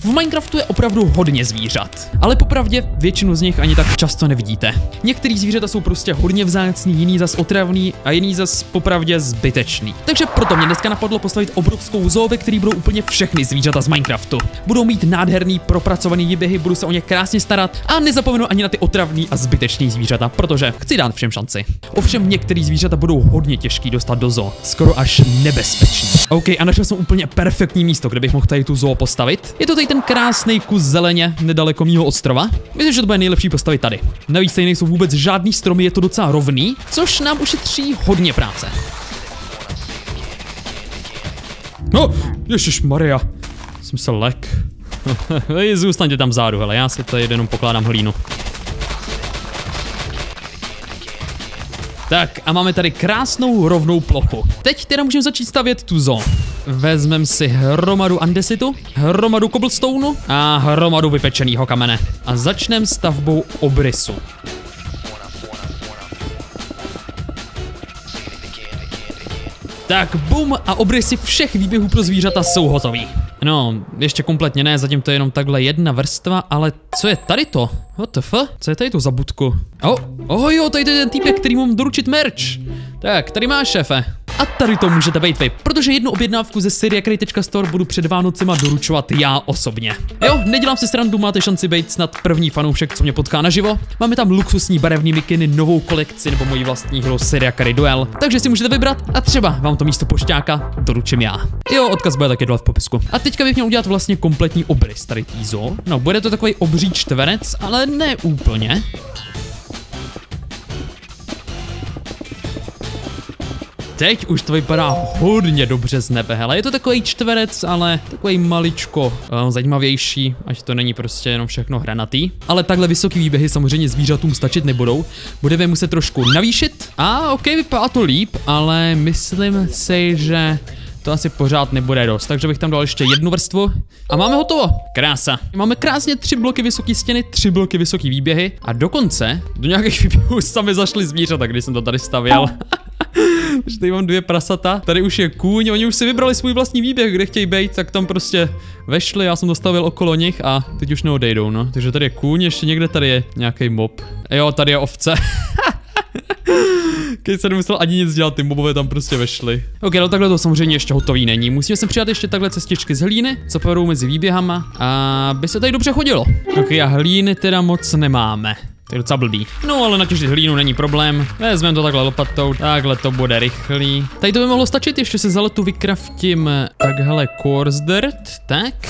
V Minecraftu je opravdu hodně zvířat, ale popravdě většinu z nich ani tak často nevidíte. Některý zvířata jsou prostě hodně vzácný, jiný zas otravný a jiný zas popravdě zbytečný. Takže proto mě dneska napadlo postavit obrovskou zoo, ve který budou úplně všechny zvířata z Minecraftu. Budou mít nádherný propracovaný výběhy, budu se o ně krásně starat a nezapomenu ani na ty otravný a zbytečný zvířata, protože chci dát všem šanci. Ovšem některý zvířata budou hodně těžký dostat do zoo, skoro až nebezpečný. OK, a našel jsem úplně perfektní místo, kde bych mohl tady tu zoo postavit. Je to tady ten krásný kus zeleně nedaleko mýho ostrova. Myslím, že to bude nejlepší postavit tady. Navíc tady nejsou vůbec žádný stromy, je to docela rovný, což nám ušetří hodně práce. No, ježišmarja, jsem se lek. Zůstaňte tam vzadu, hele, já se tady jenom pokládám hlínu. Tak a máme tady krásnou rovnou plochu. Teď teda můžeme začít stavět tu zoo. Vezmeme si hromadu andesitu, hromadu cobblestonu a hromadu vypečeného kamene. A začneme stavbou obrysu. Tak bum a obrysy všech výběhů pro zvířata jsou hotový. No, ještě kompletně ne, zatím to je jenom takhle jedna vrstva, ale co je tady to? What the fuck? Co je tady to za budku? Oh jo, tady to je ten týpek, který mám doručit merch. Tak, tady máš, šéfe. A tady to můžete být vy, protože jednu objednávku ze seriakry.store budu před Vánocema doručovat já osobně. Jo, nedělám si srandu, máte šanci být snad první fanoušek, co mě potká naživo. Máme tam luxusní barevný mikiny, novou kolekci nebo moji vlastní hru SirYakari Duel. Takže si můžete vybrat a třeba vám to místo pošťáka doručím já. Jo, odkaz bude taky dole v popisku. A teďka bych měl udělat vlastně kompletní obrys tady tý zoo. No, bude to takový obří čtverec, ale ne úplně. Teď už to vypadá hodně dobře z nebe, hele, je to takový čtverec, ale takový maličko zajímavější, až to není prostě jenom všechno hranatý. Ale takhle vysoký výběhy samozřejmě zvířatům stačit nebudou, budeme muset trošku navýšit. A ok, vypadá to líp, ale myslím si, že to asi pořád nebude dost, takže bych tam dal ještě jednu vrstvu a máme hotovo. Krása. Máme krásně 3 bloky vysoké stěny, 3 bloky vysoké výběhy a dokonce do nějakých výběhů sami zašli zvířata, když jsem to tady stavěl. Že tady mám 2 prasata, tady už je kůň, oni už si vybrali svůj vlastní výběh, kde chtějí bejt, tak tam prostě vešli, já jsem dostavil okolo nich a teď už neodejdou, no. Takže tady je kůň, ještě někde tady je nějaký mob. Jo, tady je ovce. Když se nemusel ani nic dělat, ty mobové tam prostě vešly. Ok, no takhle to samozřejmě ještě hotový není. Musíme sem přidat ještě takhle cestičky z hlíny, co povedou mezi výběhama, a by se tady dobře chodilo. Ok, a hlíny teda moc nemáme. To je docela blbý. No, ale natěžit hlínu není problém. Vezmeme to takhle lopatou, takhle to bude rychlý. Tady to by mohlo stačit, ještě se za letu vykraftím takhle coarse dirt, tak.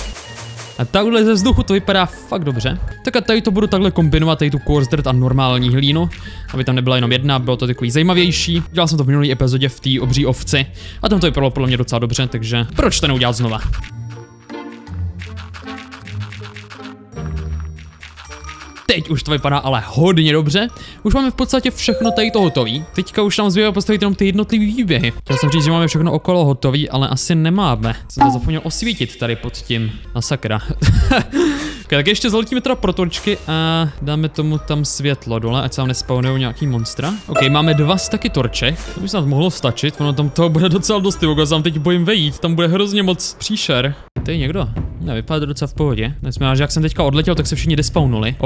A takhle ze vzduchu to vypadá fakt dobře. Tak a tady to budu takhle kombinovat, tady tu coarse dirt a normální hlínu, aby tam nebyla jenom jedna, bylo to takový zajímavější. Dělal jsem to v minulý epizodě v té obří ovci a tam to vypadalo podle mě docela dobře, takže proč to neudělat znova? Teď už to vypadá ale hodně dobře. Už máme v podstatě všechno tady to hotový. Teďka už tam zbývá postavit jenom ty jednotlivé výběhy. Chtěl jsem říct, že máme všechno okolo hotový, ale asi nemáme. Jsem to zapomněl osvítit tady pod tím. Na sakra. Tak ještě zaletíme teda protočky a dáme tomu tam světlo dole, ať se tam nespawnují nějaký monstra. Ok, máme 2 staky torček, to by snad mohlo stačit, ono tam toho bude docela dost, já se tam teď bojím vejít, tam bude hrozně moc příšer. Tady někdo? Ne, vypadá to docela v pohodě. Nesmím, že jak jsem teďka odletěl, tak se všichni despawnuli.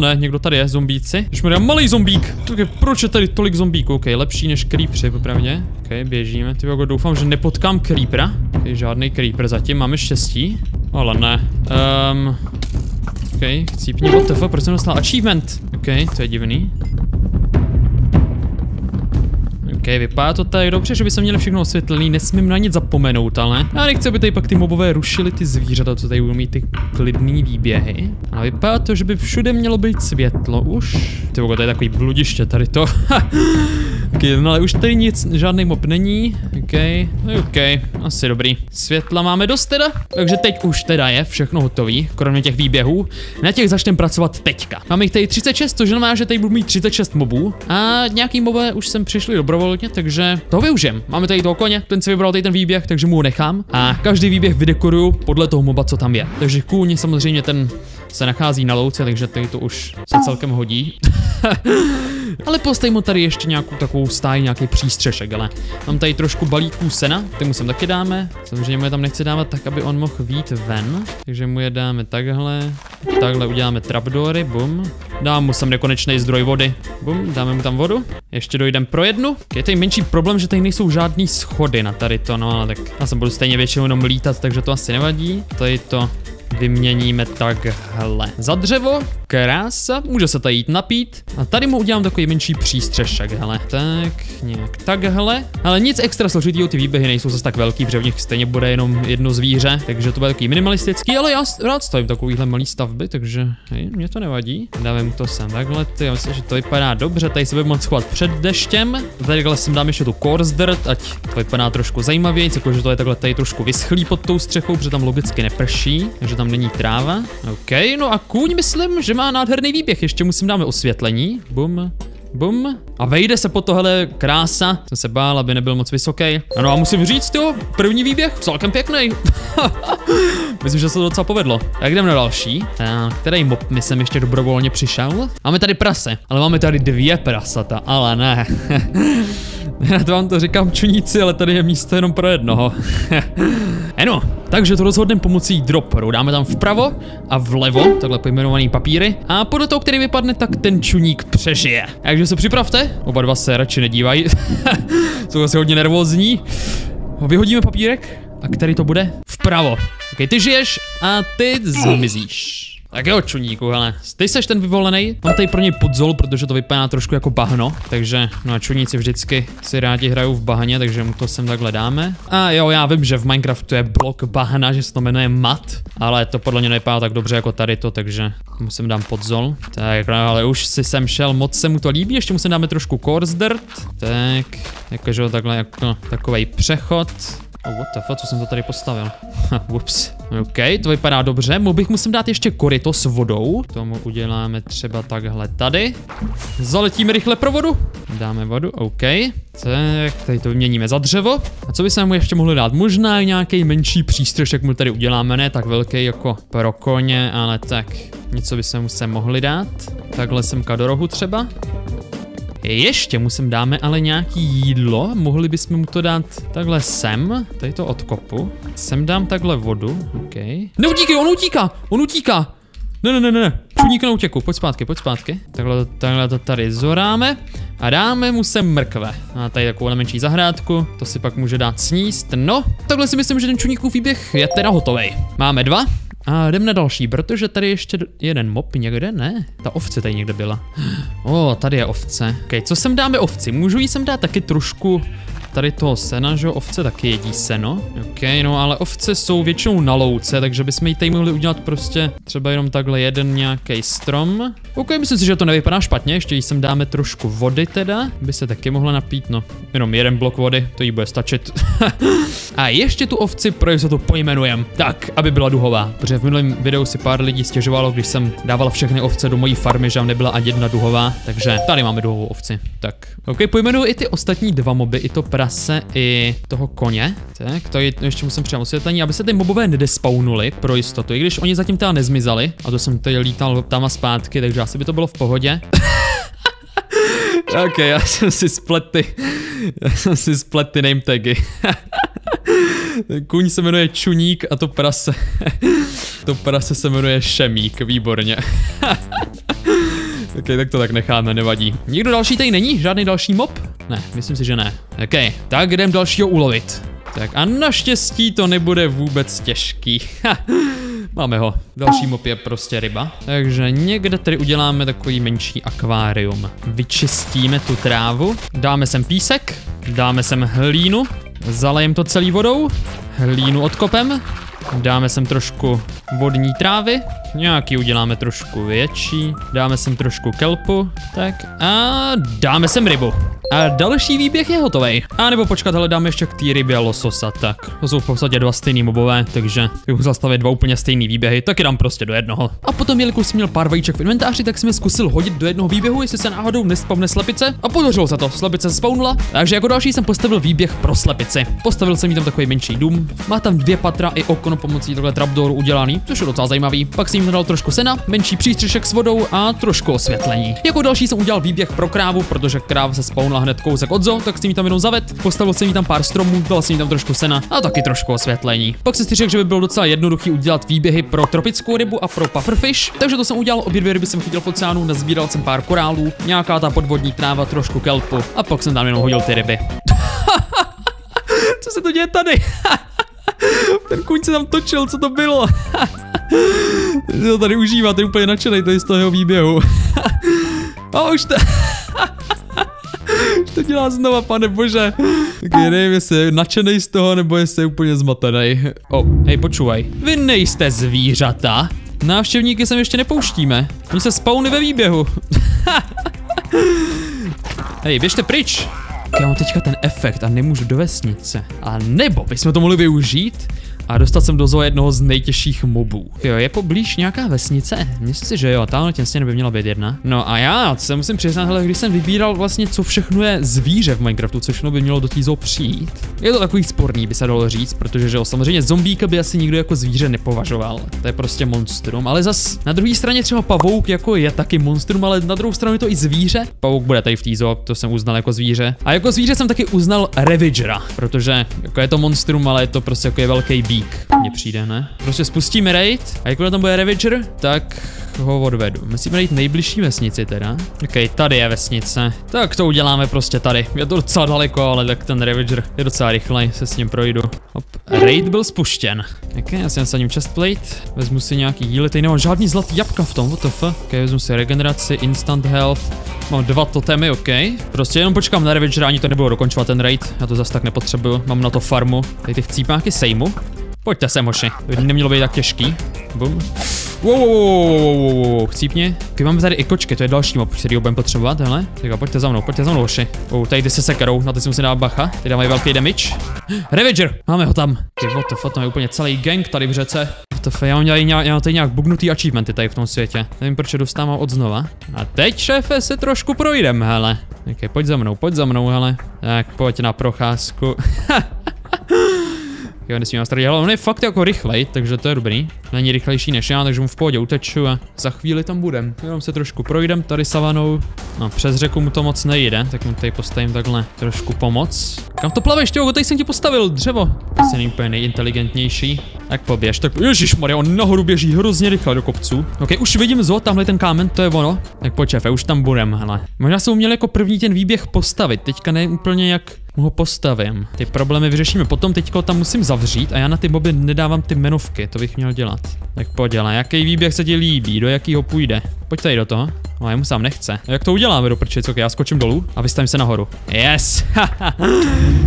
Ne, někdo tady je, zombíci. Už mám malý zombík. Okay, proč je tady tolik zombíků? Ok, lepší než creepery, popravdě. Ok, běžíme, ty jako doufám, že nepotkám creepera. Okay, žádný creeper zatím, máme štěstí. Ale ne. Ok, chcípni, WTF, proč jsem dostal achievement? Ok, to je divný. Ok, vypadá to tady dobře, že by se měli všechno osvětlený, nesmím na nic zapomenout, ale já nechci, aby tady pak ty mobové rušili ty zvířata, co tady budou mít ty klidný výběhy. A vypadá to, že by všude mělo být světlo už. Ty bogo, to je takový bludiště tady to. Okay, no ale už tady nic, žádný mob není. Ok, asi dobrý. Světla máme dost teda. Takže teď už teda je všechno hotový, kromě těch výběhů. Na těch začneme pracovat teďka. Máme jich tady 36, což znamená, že tady budu mít 36 mobů. A nějaký mobové už sem přišli dobrovolně, takže to využijem. Máme tady toho koně, ten si vybral tady ten výběh, takže mu ho nechám. A každý výběh vydekoruju podle toho moba, co tam je. Takže kůň samozřejmě ten se nachází na louce, takže tady to už se celkem hodí. Ale postej mu tady ještě nějakou takovou stáj, nějaký přístřešek, ale mám tady trošku balíků sena, ty mu sem taky dáme, samozřejmě mu je tam nechci dávat tak, aby on mohl výjít ven, takže mu je dáme takhle, takhle uděláme trapdory, bum, dám mu sem nekonečný zdroj vody, bum, dáme mu tam vodu, ještě dojdem pro jednu, je tady menší problém, že tady nejsou žádný schody na tady to, no ale tak já se budu stejně většinou jenom lítat, takže to asi nevadí, tady to vyměníme takhle za dřevo, krása, může se tady jít napít a tady mu udělám takový menší přístřešek, hele, tak nějak takhle, ale nic extra složitýho, ty výběhy nejsou zase tak velký, protože v nich stejně bude jenom jedno zvíře, takže to bude takový minimalistický, ale já rád stavím takovýhle malý stavby, takže hej, mě to nevadí, dávám mu to sem takhle, já myslím, že to vypadá dobře, tady se budu moc schovat před deštěm, takhle sem dám ještě tu coarse dirt, ať to vypadá trošku zajímavěji, jakože to je takhle tady trošku vyschlý pod tou střechou, protože tam logicky neprší, takže tam není tráva. OK, no a kůň myslím, že má nádherný výběh. Ještě musím dáme osvětlení. Bum, bum. A vejde se po tohle krása. Jsem se bál, aby nebyl moc vysoký. Ano a musím říct, jo, první výběh celkem pěkný. Myslím, že se to docela povedlo. Tak jdeme na další. Tak, který mob mi sem ještě dobrovolně přišel. Máme tady prase, ale máme tady dvě prasata, ale ne. Já vám to říkám čuníci, ale tady je místo jenom pro jednoho. Ano, takže to rozhodneme pomocí dropperu. Dáme tam vpravo a vlevo, takhle pojmenovaný papíry. A podle toho, který vypadne, tak ten čuník přežije. Takže se připravte, oba dva se radši nedívají. Jsou asi hodně nervózní. Vyhodíme papírek a který to bude? Vpravo. Ok, ty žiješ a ty zmizíš. Tak jo, čuníku, hele, ty seš ten vyvolený. Mám tady pro něj podzol, protože to vypadá trošku jako bahno. Takže, no a čuníci vždycky si rádi hrajou v bahně, takže mu to sem takhle dáme. A jo, já vím, že v Minecraftu je blok bahna, že se to jmenuje mat, ale to podle mě nevypadá tak dobře jako tady to, takže mu sem dám podzol. Tak, no, ale už si sem šel, moc se mu to líbí, ještě mu sem dáme trošku coarse dirt. Tak, jakože takhle jako takovej přechod. Oh, what the fuck, co jsem to tady postavil? Ups. OK, to vypadá dobře. Mohl bych musím dát ještě koryto s vodou. Tomu uděláme třeba takhle tady. Zaletíme rychle pro vodu. Dáme vodu, OK. Tak, tady to vyměníme za dřevo. A co by se mu ještě mohli dát? Možná nějaký menší přístřešek mu tady uděláme, ne tak velký jako pro koně, ale tak něco by se mu sem mohli dát. Takhle semka do rohu třeba. Ještě mu sem dáme ale nějaký jídlo, mohli bychom mu to dát takhle sem, tady to odkopu, sem dám takhle vodu, ok. Neutíkej, on utíká, ne, čuník na utěku, pojď zpátky, takhle to tady zoráme a dáme mu sem mrkve, a tady takovou menší zahrádku, to si pak může dát sníst, no, takhle si myslím, že ten čuníkův výběh je teda hotovej, máme dva. A jdem na další, protože tady ještě jeden mob někde, ne? Ta ovce tady někde byla. O, tady je ovce. Ok, co sem dáme ovci? Můžu jí sem dát taky trošku tady toho sena, že ovce taky jedí seno. Ok, no ale ovce jsou většinou na louce, takže bychom jí tady mohli udělat prostě třeba jenom takhle jeden nějaký strom. Ok, myslím si, že to nevypadá špatně, ještě jí sem dáme trošku vody teda, by se taky mohla napít, no jenom jeden blok vody, to jí bude stačit. A ještě tu ovci pro jistotu pojmenujem, tak, aby byla duhová, protože v minulém videu si pár lidí stěžovalo, když jsem dával všechny ovce do mojí farmy, že tam nebyla ani jedna duhová, takže tady máme duhovou ovci, tak. Ok, pojmenuju i ty ostatní dva moby, i to prase, i toho koně, tak, to ještě musím přijmout osvětlení, aby se ty mobové nedespawnuli pro jistotu, i když oni zatím teda nezmizeli, a to jsem tady lítal tam a zpátky, takže asi by to bylo v pohodě. Ok, já jsem si spletl ty name tagy. Kůň se jmenuje Čuník a to prase. To prase se jmenuje Šemík, výborně. Ok, tak to tak necháme, nevadí. Nikdo další tady není? Žádný další mob? Ne, myslím si, že ne. Ok, tak jdem dalšího ulovit. Tak a naštěstí to nebude vůbec těžký. Máme ho. Další mob je prostě ryba. Takže někde tady uděláme takový menší akvárium. Vyčistíme tu trávu. Dáme sem písek. Dáme sem hlínu. Zalejem to celý vodou. Hlínu odkopem. Dáme sem trošku vodní trávy. Nějaký uděláme trošku větší. Dáme sem trošku kelpu. Tak a dáme sem rybu. A další výběh je hotový. A nebo počkat, hele, dáme ještě k té rybě lososa. Tak, to jsou v podstatě dva stejný mobové, takže bych zastavil dva úplně stejný výběhy, tak je dám prostě do jednoho. A potom, jelikož jsem měl pár vajíček v inventáři, tak jsem je zkusil hodit do jednoho výběhu, jestli se náhodou nespavne slepice. A podařilo se to, slepice spawnula, takže jako další jsem postavil výběh pro slepici. Postavil jsem jí tam takový menší dům. Má tam dvě patra i okno pomocí tohle trapdoru udělaný, zelený, což je docela zajímavý. Pak jsem jim dal trošku sena, menší přístřešek s vodou a trošku osvětlení. Jako další jsem udělal výběh pro krávu, protože kráva se spawnla hned kousek od zoo, tak jsem ji tam jenom zavedl. Postavil jsem jí tam pár stromů, dal jsem jí tam trošku sena a taky trošku osvětlení. Pak jsem si řekl, že by bylo docela jednoduchý udělat výběhy pro tropickou rybu a pro pufferfish, takže to jsem udělal. Obě dvě ryby jsem chytil v oceánu, nazbíral jsem pár korálů, nějaká ta podvodní tráva, trošku kelpu a pak jsem tam jenom hodil ty ryby. Co se to děje tady? Ten kůň se tam točil, co to bylo? To tady užívá, to je úplně nadšenej, to je z toho jeho výběhu. A už to... Už to dělá znova, pane bože. Tak je, nevím, jestli je nadšenej z toho, nebo jestli je úplně zmatenej. O, hej, počúvaj. Vy nejste zvířata. Návštěvníky sem ještě nepouštíme. Oni se spawny ve výběhu. Hej, běžte pryč. Já mám teďka ten efekt a nemůžu do vesnice. A nebo bychom to mohli využít a dostat sem do zoo jednoho z nejtěžších mobů. Jo, je poblíž nějaká vesnice? Myslím si, že jo, táhle těm stěn by měla být jedna. No a já se musím přiznat, hele, když jsem vybíral vlastně, co všechno je zvíře v Minecraftu, co všechno by mělo do té zoo přijít. Je to takový sporný, by se dalo říct, protože že jo, samozřejmě zombíka by asi nikdo jako zvíře nepovažoval. To je prostě monstrum, ale zas na druhé straně třeba pavouk jako je taky monstrum, ale na druhou stranu je to i zvíře. Pavouk bude tady v té zoo, to jsem uznal jako zvíře. A jako zvíře jsem taky uznal Ravagera, protože jako je to monstrum, ale je to prostě jako je velký bík. Mně přijde, ne? Prostě spustíme raid a jakmile tam bude Ravager, tak ho odvedu. Musíme najít nejbližší vesnici teda. Ok, tady je vesnice. Tak to uděláme prostě tady. Je to docela daleko, ale tak ten Ravager je docela rychlej, se s ním projdu. Hop, raid byl spuštěn. Ok, já si nasadím chestplate, vezmu si nějaký díly, tady nemám žádný zlatý jabka v tom, what the fuck. Ok, vezmu si regeneraci, instant health, mám 2 totemy, ok. Prostě jenom počkám na Ravagera, ani to nebudu dokončovat ten raid, já to zase tak nepotřebuju, mám na to farmu. Tady ty chcípáky sejmu. Pojďte sem, hoši, to by nemělo být tak těžký. Bum. Wow, chcípně. Když máme tady i kočky, to je další mob, který budeme potřebovat, hele. Tak pojďte za mnou, hoši. Tady ty se sekerou, na ty si musím dát bacha, ty dávají velký damage. Ravager, máme ho tam. Ty what the fuck, tam je úplně celý gang tady v řece. Já mám tady nějak bugnutý achievementy tady v tom světě. Nevím, proč je dostávám od znova. A teď, šéfe, se trošku projdem, hele. Ok, pojď za mnou, hele. Tak, pojď na procházku. Jo, nesmím vás tady dělat, on je fakt jako rychlej, takže to je dobrý. Není rychlejší než já, takže mu v pohodě uteču a za chvíli tam budem. Jenom se trošku projdem tady savanou. No, přes řeku mu to moc nejde, tak mu tady postavím takhle trošku pomoc. Kam to plaveš, těho, tady jsem ti postavil dřevo. Jsi není úplně nejinteligentnější. Tak poběž, tak ježišmarja, on nahoru běží hrozně rychle do kopců. Ok, už vidím zo, tamhle ten kámen, to je ono. Tak pojď, šéfe, už tam budem, hele. Možná jsem uměl jako první ten výběh postavit, teďka ne úplně jak ho postavím. Ty problémy vyřešíme potom, teďko tam musím zavřít a já na ty moby nedávám ty menovky, to bych měl dělat. Tak pojď, jaký výběh se ti líbí, do jakýho půjde? Pojď tady do toho. No, jemu sám nechce. Jak to uděláme do prčic? Ok, já skočím dolů a vystavím se nahoru. Yes!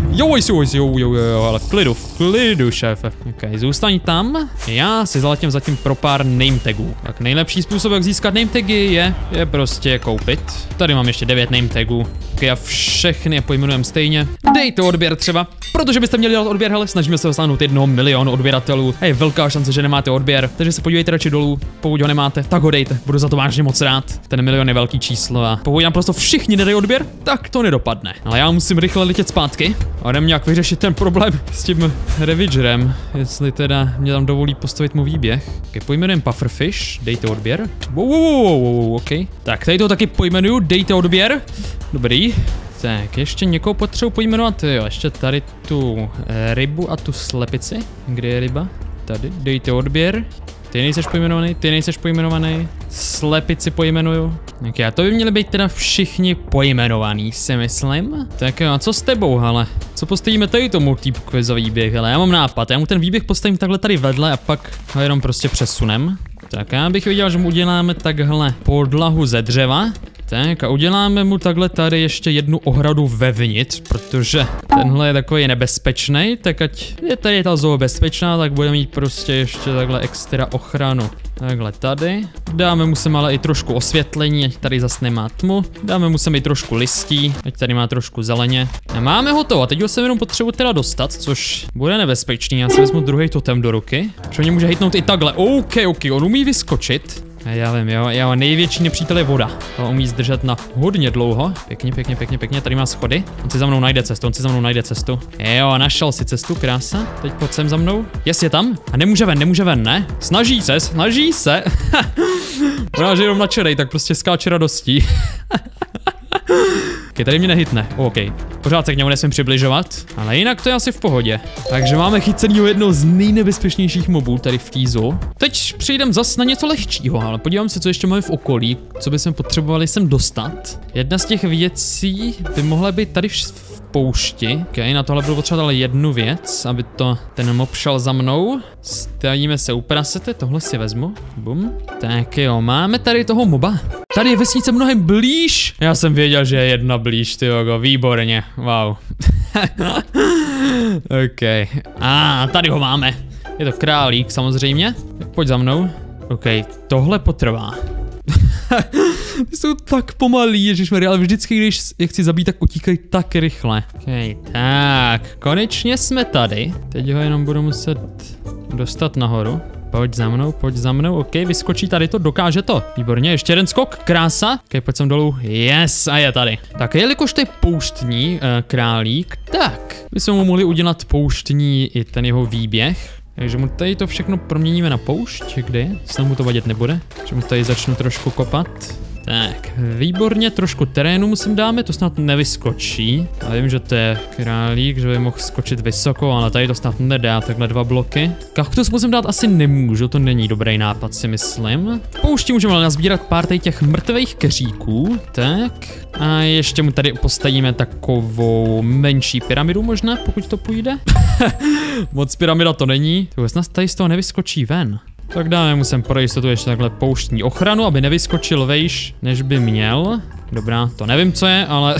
Jo, ale v klidu, šéfe. Ok, zůstaň tam. Já si zaletím zatím pro pár nametagů. Tak nejlepší způsob, jak získat nametagy, je prostě koupit. Tady mám ještě 9 nametagů. Ok, já všechny je pojmenujem stejně. Dejte odběr třeba, protože byste měli dělat odběr, hele, snažíme se dosáhnout 1 milionu odběratelů. A je velká šance, že nemáte odběr, takže se podívejte radši dolů. Pokud ho nemáte, tak ho dejte, budu za to vážně moc rád. Ten milion je velký číslo a pokud nám prostě všichni nedají odběr, tak to nedopadne. Ale já musím rychle letět zpátky a jdem nějak vyřešit ten problém s tím Ravagerem, jestli teda mě tam dovolí postavit mu výběh. Ok, pojmenujem Pufferfish, dejte odběr. Wow, ok. Tak tady to taky pojmenuju, dejte odběr. Dobrý. Tak, ještě někoho potřebuji pojmenovat, jo, ještě tady tu rybu a tu slepici. Kde je ryba? Tady, dejte odběr. Ty nejseš pojmenovaný, slepici pojmenuju. Tak já to by měli být teda všichni pojmenovaný, si myslím. Tak jo, a co s tebou, hele? Co postavíme tady tomu týpku za výběh, hele? Já mám nápad, já mu ten výběh postavím takhle tady vedle a pak ho jenom prostě přesunem. Tak já bych viděl, že mu uděláme takhle podlahu ze dřeva. Tak a uděláme mu takhle tady ještě jednu ohradu vevnitř, protože tenhle je takový nebezpečný, tak ať je tady ta zoo bezpečná, tak budeme mít prostě ještě takhle extra ochranu. Takhle tady. Dáme mu sem ale i trošku osvětlení, ať tady zase nemá tmu. Dáme mu sem i trošku listí, ať tady má trošku zeleně. A máme hotovo, teď ho sem jenom potřebuji teda dostat, což bude nebezpečný. Já si vezmu druhý totem do ruky. Protože mě může hitnout i takhle. OK, on umí vyskočit. Já vím, jeho největší nepřítel je voda. To umí zdržet na hodně dlouho. Pěkně, pěkně, pěkně, pěkně. Tady má schody. On si za mnou najde cestu. Jo, našel si cestu, krása. Teď pojď sem za mnou. Jest, je tam. A nemůže ven, ne? Snaží se. Ona, že jenom na čerej, tak prostě skáče radostí. Okay, tady mě nehytne. OK. Pořád se k němu nesmím přibližovat, ale jinak to je asi v pohodě. Takže máme chycenýho jednoho z nejnebezpečnějších mobů tady v týzu. Teď přejdem zas na něco lehčího, ale podívám se, co ještě máme v okolí, co bychom potřebovali sem dostat. Jedna z těch věcí by mohla být tady v poušti. OK, na tohle budu potřebovat ale jednu věc, aby to ten mob šel za mnou. Stajíme se u prasete, tohle si vezmu. Bum. Tak jo, máme tady toho moba. Tady je vesnice mnohem blíž. Já jsem věděl, že je jedna blíž, ty jogo, výborně, wow. OK, tady ho máme. Je to králík samozřejmě, tak pojď za mnou. OK, tohle potrvá. Ty jsou tak pomalí, ježišmarja, ale vždycky, když je chci zabít, tak utíkají tak rychle. OK, tak, konečně jsme tady. Teď ho jenom budu muset dostat nahoru. Pojď za mnou, OK, vyskočí tady to, dokáže to. Výborně, ještě jeden skok, krása. OK, pojď sem dolů, yes, a je tady. Tak, jelikož to je pouštní králík, tak bychom mu mohli udělat pouštní i ten jeho výběh. Takže mu tady to všechno proměníme na poušť, kde snad mu to vadit nebude. Takže mu tady začnu trošku kopat. Tak, výborně, trošku terénu musím dáme, to snad nevyskočí. Já vím, že to je králík, že by mohl skočit vysoko, ale tady to snad nedá, takhle 2 bloky. Kaktus musím dát asi nemůžu, to není dobrý nápad, si myslím. Pouští můžeme ale nazbírat pár tady těch mrtvých keříků, tak. A ještě mu tady postavíme takovou menší pyramidu možná, pokud to půjde. Moc pyramida to není. To snad tady z toho nevyskočí ven. Tak dáme mu sem pro jistotu ještě takhle pouštní ochranu, aby nevyskočil vejš, než by měl. Dobrá, to nevím, co je, ale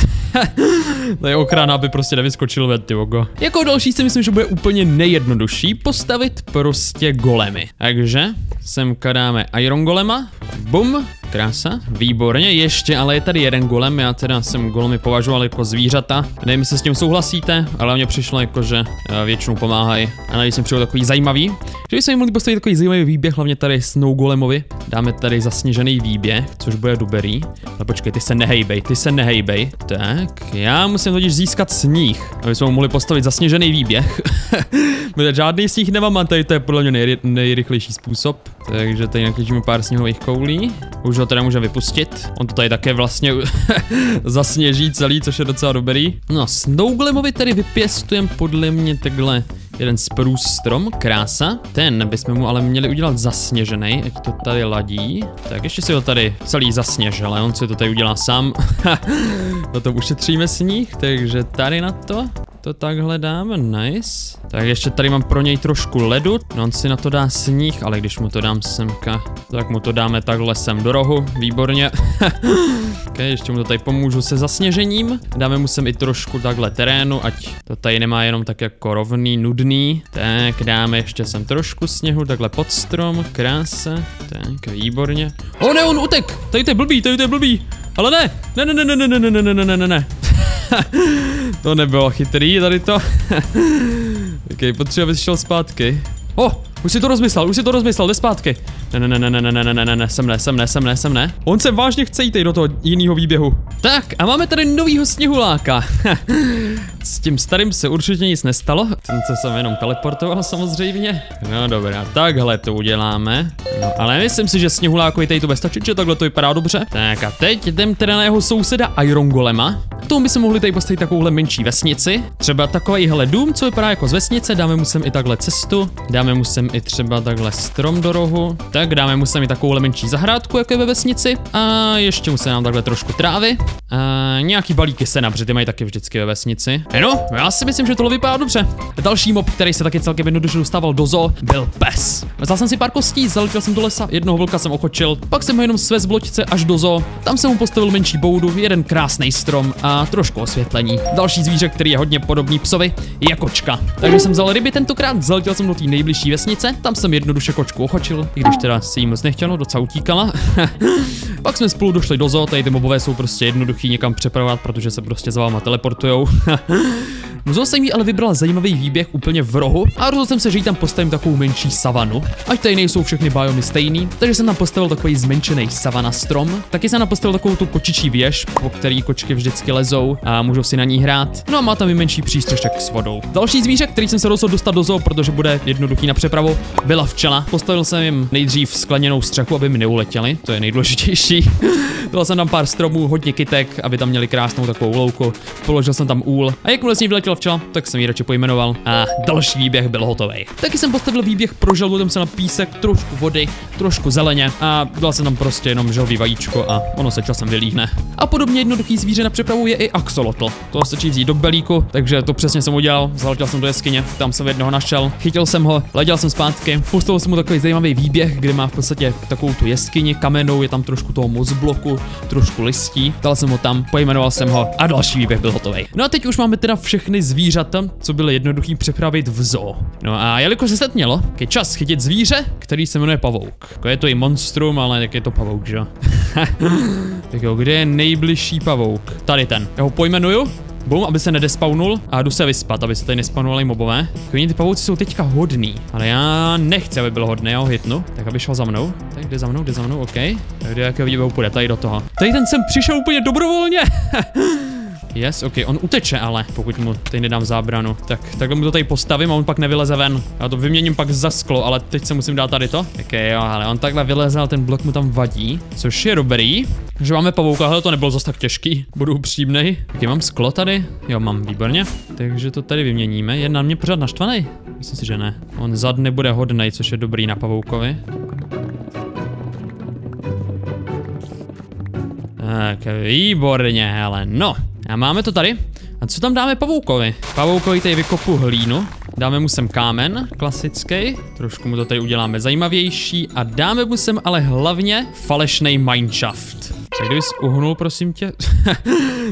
to je ochrana, aby prostě nevyskočil ve tyvogo. Jako další si myslím, že bude úplně nejjednodušší postavit prostě golemy. Takže semka dáme Iron Golema, bum, krása, výborně, ještě, ale je tady jeden golem, já teda jsem golemy považoval jako zvířata. Nevím, jestli s tím souhlasíte, ale mě přišlo jako, že většinou pomáhají. A navíc jsem přišel takový zajímavý, že bychom jim mohli postavit takový zajímavý výběh, hlavně tady Snow Golemovi. Dáme tady zasněžený výběh, což bude dobrý. Ale počkej, ty se nehejbej. Tak, já musím totiž získat sníh, aby jsme mohli postavit zasněžený výběh. Žádný sníh nemám a tady to je podle mě nejrychlejší způsob. Takže tady naklíčíme pár sněhových koulí. Už ho teda můžeme vypustit. On to tady také vlastně zasněží celý, což je docela dobrý. No, Snowglemovi tady vypěstujeme podle mě takhle jeden spruce strom, krása. Ten bychom mu ale měli udělat zasněžený, ať to tady ladí. Tak ještě si ho tady celý zasněžil, ale on si to tady udělá sám. Na to ušetříme sníh, takže tady na to. To takhle dáme, nice. Tak ještě tady mám pro něj trošku ledu. No, on si na to dá sníh, ale když mu to dám semka, tak mu to dáme takhle sem do rohu, výborně. OK, ještě mu to tady pomůžu se zasněžením. Dáme mu sem i trošku takhle terénu, ať to tady nemá jenom tak jako rovný, nudný. Tak dáme ještě sem trošku sněhu, takhle pod strom, krása. Tak, výborně. O ne, on utek! Tady to je blbý! Ale ne. To nebylo chytrý, tady to. OK, potřeba, abys šel zpátky. Už si to rozmyslel, jde zpátky. Ne, sem ne. On se vážně chce jít do toho jiného výběhu. Tak, a máme tady novýho sněhuláka. S tím starým se určitě nic nestalo. Ten se sem jenom teleportoval samozřejmě. No dobrá, takhle to uděláme. No, ale myslím si, že sněhulákovi tady to bude stačit, že takhle to vypadá dobře. Tak a teď jdem teda na jeho souseda Iron Golema. K tomu by se mohli tady postavit takovouhle menší vesnici. Třeba takovýhle dům, co vypadá jako z vesnice. Dáme mu sem i takhle cestu. Dáme mu sem i třeba takhle strom do rohu. Tak dáme mu sem i takovouhle menší zahrádku, jako je ve vesnici. A ještě mu se nám takhle trošku trávy. A nějaký balíky sena, protože ty mají taky vždycky ve vesnici. No, já si myslím, že tohle vypadá dobře. Další mob, který se taky celkem jednoduše dostával do zoo, byl pes. Vzal jsem si pár kostí, zaletěl jsem do lesa, jednoho vlka jsem ochočil, pak jsem ho jenom svez v loďce až do zoo. Tam jsem mu postavil menší boudu, jeden krásný strom a trošku osvětlení. Další zvíře, který je hodně podobný psovi, je kočka. Takže jsem vzal ryby tentokrát, zaletěl jsem do té nejbližší vesnice, tam jsem jednoduše kočku ochočil, i když teda si jí moc nechtělo, docela utíkala. Pak jsme spolu došli do zoo, tady ty mobové jsou prostě jednoduchý někam přepravovat, protože se prostě za váma teleportujou. Musel jsem jí ale vybral zajímavý výběh úplně v rohu a rozhodl jsem se, že jí tam postavím takovou menší savanu. Ať tady nejsou všechny biomy stejný, takže jsem tam postavil takový zmenšený savana strom. Taky jsem tam postavil takovou tu kočičí věž, po který kočky vždycky lezou a můžou si na ní hrát. No a má tam i menší přístřešek s vodou. Další zvíře, který jsem se rozhodl dostat do zoo, protože bude jednoduchý na přepravu, byla včela. Postavil jsem jim nejdřív skleněnou střechu, aby mi neuletěli, to je nejdůležitější. Dal jsem tam pár stromů, hodně kytek, aby tam měli krásnou takovou louku. Položil jsem tam úl a jakmile s ní vyletěla včela, tak jsem ji radši pojmenoval a další výběh byl hotový. Taky jsem postavil výběh pro želvu, tam se na písek, trošku vody, trošku zeleně a dal jsem tam prostě jenom želví vajíčko a ono se časem vylíhne. A podobně jednoduchý zvíře na přepravu je i axolotl. To stačí vzít do belíku, takže to přesně jsem udělal. Zaletěl jsem do jeskyně, tam jsem jednoho našel, chytil jsem ho, letěl jsem zpátky, postavil jsem mu takový zajímavý výběh, kde má v podstatě takovou tu jeskyni kamennou, je tam trošku toho mozbloku, trošku listí. Dal jsem ho tam, pojmenoval jsem ho a další výběh byl hotový. No a teď už máme teda všechny zvířata, co byly jednoduchý přepravit v zoo. No a jelikož se setmělo, je čas chytit zvíře, který se jmenuje pavouk. Je to i monstrum, ale jak je to pavouk, že? Tak jo, kde je nejbližší pavouk? Tady ten. Já ho pojmenuju. Bum, aby se nedespawnul a jdu se vyspat, aby se tady nespawnovali mobové. Oni ty pavouci jsou teďka hodný, ale já nechci, aby byl hodný, já ho hitnu. Tak aby šel za mnou. Tak jde za mnou, OK. Tak jde, jak je vidíme, půjde tady do toho. Tady ten sem přišel úplně dobrovolně. Yes, OK, on uteče ale, pokud mu teď nedám zábranu. Tak, takhle mu to tady postavím a on pak nevyleze ven. Já to vyměním pak za sklo, ale teď se musím dát tady to. OK, jo, ale on takhle vyleze, ale ten blok mu tam vadí, což je dobrý. Že máme pavouka, hele, to nebylo zase tak těžký, budu upřímnej. Taky mám sklo tady, jo, mám, výborně. Takže to tady vyměníme, je na mě pořád naštvaný? Myslím si, že ne. On zad nebude hodnej, což je dobrý na pavoukovi. Tak, výborně, hele, no. A máme to tady. A co tam dáme pavoukovi? Pavoukovi tady vykopu hlínu. Dáme mu sem kámen, klasický. Trošku mu to tady uděláme zajímavější. A dáme mu sem ale hlavně falešný mineshaft. Tak kdybys uhnul, prosím tě.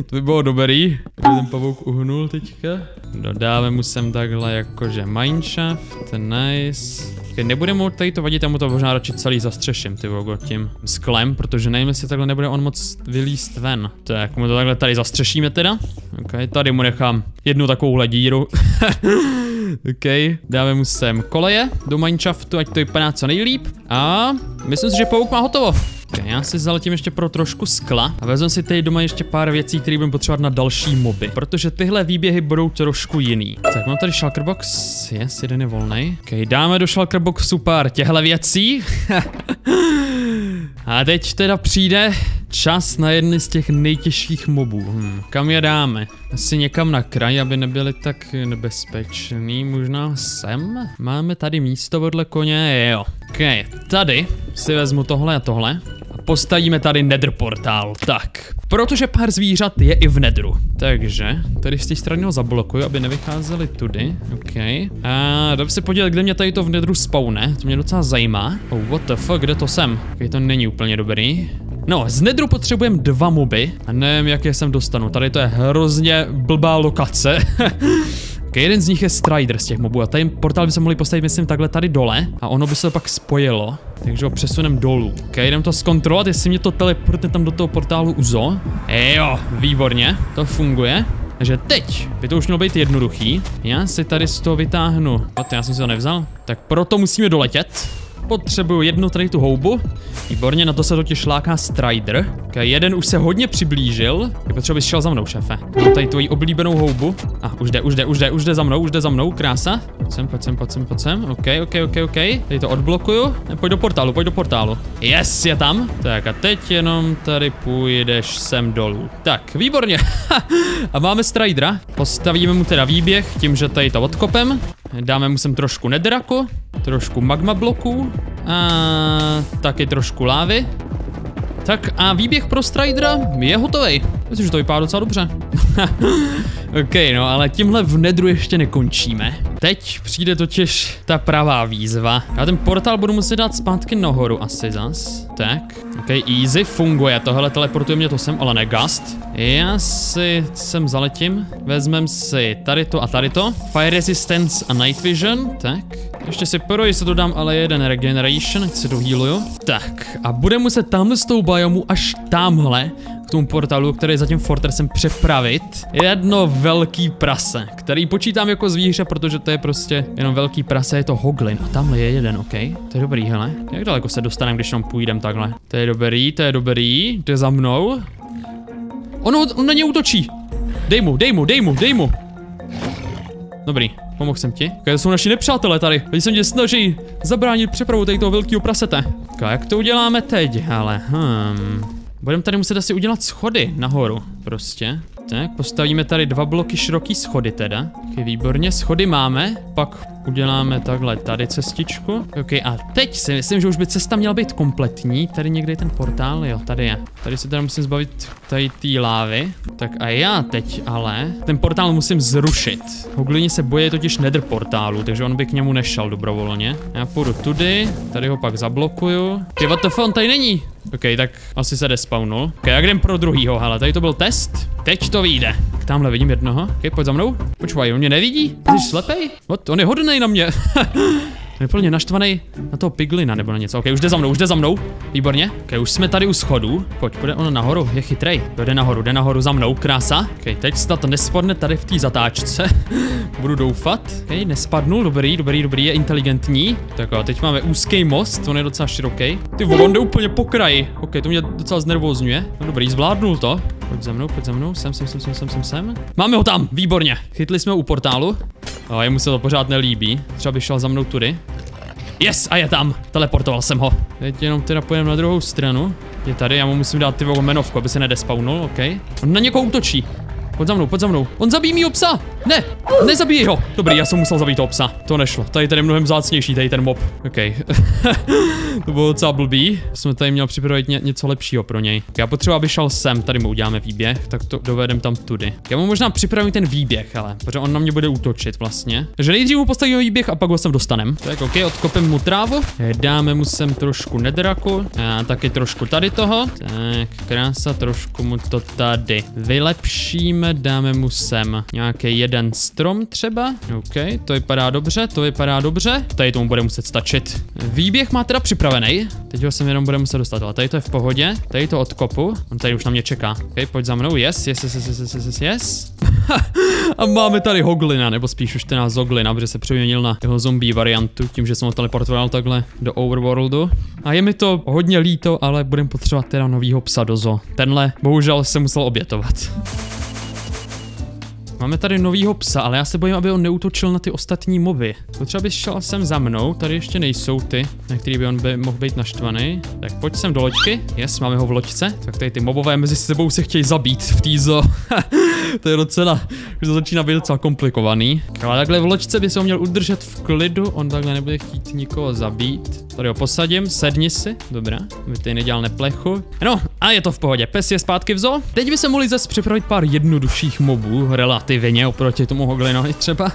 To by bylo dobrý. Kdyby ten pavouk uhnul teďka. Dodáme mu sem takhle jakože mineshaft. Nice. Teď nebude mu tady to vadit, já mu to možná radši celý zastřeším, ty vogo, tím sklem, protože nevím, jestli takhle nebude on moc vylíst ven. Tak mu to takhle tady zastřešíme teda. OK, tady mu nechám jednu takovouhle díru. OK, dáme mu sem koleje do mineshaftu, ať to vypadá co nejlíp. A myslím si, že pavouk má hotovo. Okay, já si zaletím ještě pro trošku skla a vezmu si tady doma ještě pár věcí, které budeme potřebovat na další moby, protože tyhle výběhy budou trošku jiný. Tak mám tady shulkerbox, yes, jeden je volnej. Okay, dáme do shulkerboxu pár těchto věcí. A teď teda přijde čas na jedny z těch nejtěžších mobů. Kam je dáme? Asi někam na kraj, aby nebyli tak nebezpečný. Možná sem? Máme tady místo vedle koně, jo. OK, tady si vezmu tohle a tohle. Postavíme tady nether portál, tak. Protože pár zvířat je i v nedru. Takže, tady z té strany ho zablokuju, aby nevycházeli tudy. OK. A dám se podívat, kde mě tady to v nedru spawne. To mě docela zajímá. Oh, what the fuck, kde to jsem? Okay, to není úplně dobrý. No, z nedru potřebujeme 2 moby. A nevím, jak je sem dostanu. Tady to je hrozně blbá lokace. Okay, jeden z nich je Strider z těch mobů a tady portál by se mohli postavit, myslím, takhle tady dole a ono by se to pak spojilo, takže ho přesunem dolů. Okay, jdem to zkontrolovat, jestli mě to teleportne tam do toho portálu Uzo. Jo, výborně, to funguje. Takže teď by to už mělo být jednoduchý. Já si tady z toho vytáhnu. What, já jsem si to nevzal? Tak proto musíme doletět. Potřebuju jednu tady tu houbu. Výborně, na to se totiž láká Strider. Okay, jeden už se hodně přiblížil. Je potřeba, abys šel za mnou, šefe. Mám tady tvoji oblíbenou houbu. A už jde za mnou, krása. Pojď sem. OK. Tady to odblokuju. Pojď do portálu. Yes, je tam. Tak a teď jenom tady půjdeš sem dolů. Tak, výborně. A máme Stridera. Postavíme mu teda výběh tím, že tady to odkopem. Dáme mu sem trošku nedraku, trošku magma bloků a taky trošku lávy. Tak a výběh pro Stridera je hotový. Myslím, že to vypadá docela dobře. OK, no ale tímhle v nedru ještě nekončíme. Teď přijde totiž ta pravá výzva. Já ten portál budu muset dát zpátky nahoru asi zas. Tak, OK, easy, funguje. Tohle teleportuje mě to sem, ale ne gast. Já si sem zaletím. Vezmem si tady to a tady to. Fire Resistance a Night Vision, tak. Ještě si pro jistotu dám ale jeden Regeneration, ať se dohealuju. Tak, a bude muset tamhle s tou biomu až tamhle k tomu portálu, který je za tím fortresem, přepravit jedno velký prase, který počítám jako zvíře, protože to je prostě jenom velký prase, je to hoglin. A tamhle je jeden, ok? To je dobrý, hele. Jak daleko se dostaneme, když tam půjdeme takhle? To je dobrý, to je dobrý. Jde za mnou. On na ně útočí. Dej mu. Dobrý, pomohl jsem ti. To jsou naši nepřátelé tady. Oni se mě snaží zabránit přepravu tady toho velkého prasete. Tak, jak to uděláme teď, hele? Budeme tady muset asi udělat schody nahoru, prostě. Tak, postavíme tady 2 bloky široký schody teda. Ok, výborně, schody máme. Pak uděláme takhle tady cestičku. Ok, a teď si myslím, že už by cesta měla být kompletní. Tady někde je ten portál, jo, tady je. Tady se teda musím zbavit tady té lávy. Tak a já teď ale ten portál musím zrušit. Hoglini se bojí totiž nether portálu, takže on by k němu nešel dobrovolně. Já půjdu tudy, tady ho pak zablokuju. What the fuck, on tady není. Ok, tak asi se despawnul. Ok, jak jdem pro druhýho, hele, tady to byl test. Teď to vyjde. Tamhle vidím jednoho. Ok, pojď za mnou. Počkej, on mě nevidí? Jsi slepej? What? On je hodnej na mě. On je plně naštvaný na toho piglina nebo na něco. Ok, už jde za mnou. Výborně. Ok, už jsme tady u schodů. Pojď, půjde on nahoru, je chytrej. Jde nahoru za mnou, krása. Ok, teď snad to nespadne tady v té zatáčce. Budu doufat. Ok, nespadnul, dobrý, je inteligentní. Tak a teď máme úzký most, on je docela široký. Ty vole, on jde úplně po kraji. Ok, to mě docela znervózňuje. No dobrý, zvládnul to. Pojď za mnou, sem. Máme ho tam, výborně. Chytli jsme ho u portálu. A jemu se to pořád nelíbí. Třeba by šel za mnou tudy. Yes, a je tam, teleportoval jsem ho. Teď jenom teda pojedeme na druhou stranu. Je tady, já mu musím dát ty vole jmenovku, aby se nedespawnul, ok. On na někoho útočí. Pojď za mnou. On zabíjí mýho psa! Ne! Nezabíjí ho! Dobrý, já jsem musel zabít toho psa. To nešlo. Tady je mnohem vzácnější, tady ten mob. OK. To bylo docela blbý. Jsme tady měli připravit něco lepšího pro něj. Já potřebuji, aby šel sem. Tady mu uděláme výběh, tak to dovedem tam tudy. Já mu možná připravím ten výběh, ale protože on na mě bude útočit vlastně. Takže nejdřív mu postavíme výběh a pak ho sem dostanem. Tak OK, odkopem mu trávu. Dáme mu sem trošku nedraku. A taky trošku tady toho. Tak, krása, trošku mu to tady vylepšíme. Dáme mu sem nějaký jeden strom třeba. OK, to vypadá dobře. Tady tomu bude muset stačit. Výběh má teda připravený. Teď ho sem jenom bude muset dostat, ale tady to je v pohodě. Tady to odkopu. On tady už na mě čeká. OK, pojď za mnou, yes. A máme tady hoglina, nebo spíš už ten nás hoglina, protože se přeměnil na jeho zombie variantu, tím, že jsem ho teleportoval takhle do overworldu. A je mi to hodně líto, ale budeme potřebovat teda novýho psa do zoo. Tenhle bohužel se musel obětovat. Máme tady novýho psa, ale já se bojím, aby on neútočil na ty ostatní moby. Potřeba by šel sem za mnou, tady ještě nejsou ty, na který by on mohl být naštvaný. Tak pojď sem do loďky, yes, máme ho v loďce. Tak tady ty mobové mezi sebou se chtějí zabít v týzo. To je docela, už to začíná být docela komplikovaný. Ale takhle v loďce by se ho měl udržet v klidu, on takhle nebude chtít nikoho zabít. Tady ho posadím, sedni si, dobrá, aby tady nedělal neplechu. No a je to v pohodě, pes je zpátky v zoo. Teď by se mohli zase připravit pár jednodušších mobů, relativně oproti tomu hoglinovi třeba.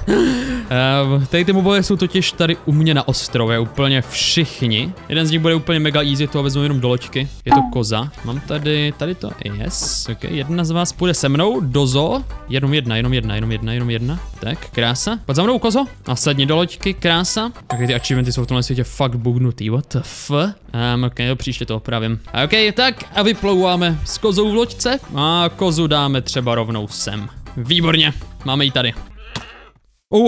Tady ty mobové jsou totiž tady u mě na ostrově, úplně všichni. Jeden z nich bude úplně mega easy, to vezmu jenom do loďky. Je to koza, mám tady to, yes, ok, jedna z vás půjde se mnou do zoo. Jenom jedna. Tak, krása, pojď za mnou kozo a sedni do loďky, krása. Ok, ty achievementy jsou v tomhle světě fakt bugnutý, what the f. Ok, jo, příště to opravím. Ok, tak a vyplouváme s kozou v loďce a kozu dáme třeba rovnou sem. Výborně, máme ji tady.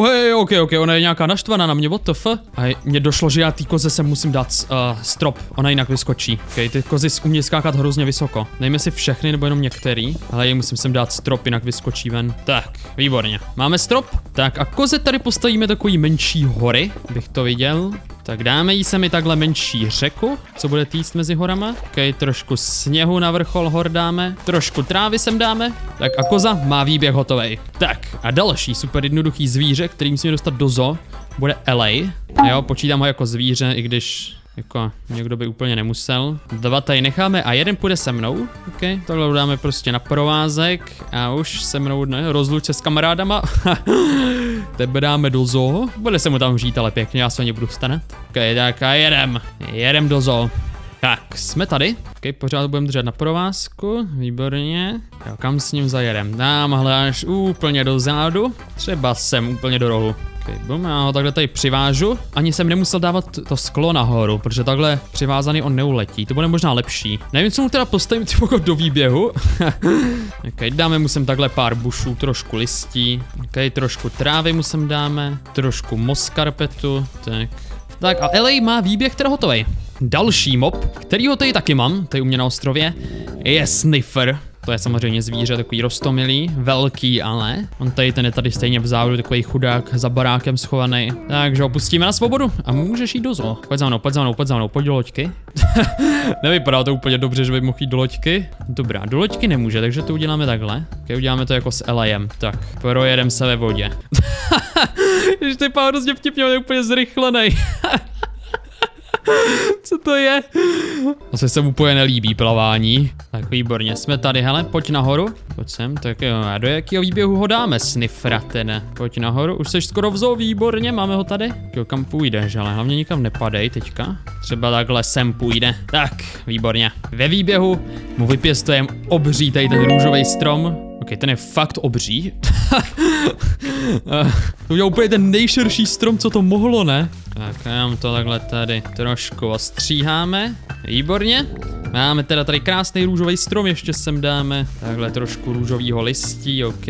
Hej, ok, ona je nějaká naštvaná na mě, what the f. A mně došlo, že já té koze sem musím dát strop, ona jinak vyskočí. Ok, ty kozy umějí skákat hrozně vysoko. Nejme si všechny nebo jenom některý, ale je musím sem dát strop, jinak vyskočí ven. Tak, výborně, máme strop. Tak a koze tady postavíme takový menší hory, bych to viděl. Tak dáme jí semi takhle menší řeku, co bude týct mezi horama. Ok, trošku sněhu na vrchol hor dáme, trošku trávy sem dáme. Tak a koza má výběh hotovej. Tak a další super jednoduchý zvíře, který musíme dostat do zoo, bude Elej. A jo, počítám ho jako zvíře, i když jako někdo by úplně nemusel. 2 tady necháme a jeden půjde se mnou. Ok, tohle dáme prostě na provázek a už se mnou, ne, rozluč se s kamarádama. Tebe dáme do zoo. Bude se mu tam žít, ale pěkně, já se o ně budu starat. Ok, tak a jedem do zoo. Tak, jsme tady. Ok, pořád budeme držet na provázku, výborně. Jo, kam s ním zajedem? Dámhle až úplně dozadu, třeba sem úplně do rohu. Ok, bum, já ho takhle tady přivážu. Ani jsem nemusel dávat to sklo nahoru, protože takhle přivázaný on neuletí, to bude možná lepší. Nevím, co mu teda postavím typu do výběhu. Ok, dáme mu sem takhle pár bušů, trošku listí. Ok, trošku trávy mu sem dáme, trošku moskarpetu, tak. Tak a LA má výběh teda hotovej. Další mob, kterýho tady taky mám, tady u mě na ostrově, je sniffer. To je samozřejmě zvíře, takový roztomilý, velký, ale on tady, ten je tady stejně v závodu, takový chudák, za barákem schovaný. Takže opustíme na svobodu a můžeš jít do zoo. Pojď za mnou, pojď za mnou, pojď za mnou, pojď do loďky. Nevypadá to úplně dobře, že by mohl jít do loďky. Dobrá, do loďky nemůže, takže to uděláme takhle. Okay, uděláme to jako s Elajem. Tak, projedeme se ve vodě. Ježiš, ty pán hrozně vtipně, on je úplně zrychlený. Co to je? Asi se mu úplně nelíbí plavání. Tak výborně, jsme tady, hele, pojď nahoru. Pojď sem, tak jo, a do jakého výběhu ho dáme, snifra ten? Pojď nahoru, už seš skoro vzal, výborně, máme ho tady. Jo, kam půjdeš, ale hlavně nikam nepadej teďka. Třeba takhle sem půjde. Tak, výborně. Ve výběhu mu vypěstujeme obří tady ten růžový strom. Ok, ten je fakt obří. To je úplně ten nejširší strom, co to mohlo, ne? Tak, já mám to takhle tady trošku ostříháme. Výborně. Máme teda tady krásný růžový strom, ještě sem dáme takhle trošku růžovýho listí, ok.